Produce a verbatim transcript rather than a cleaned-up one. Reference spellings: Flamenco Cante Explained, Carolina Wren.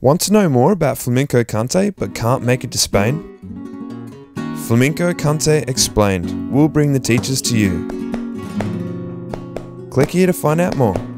Want to know more about flamenco cante but can't make it to Spain? Flamenco Cante Explained will bring the teachers to you. Click here to find out more.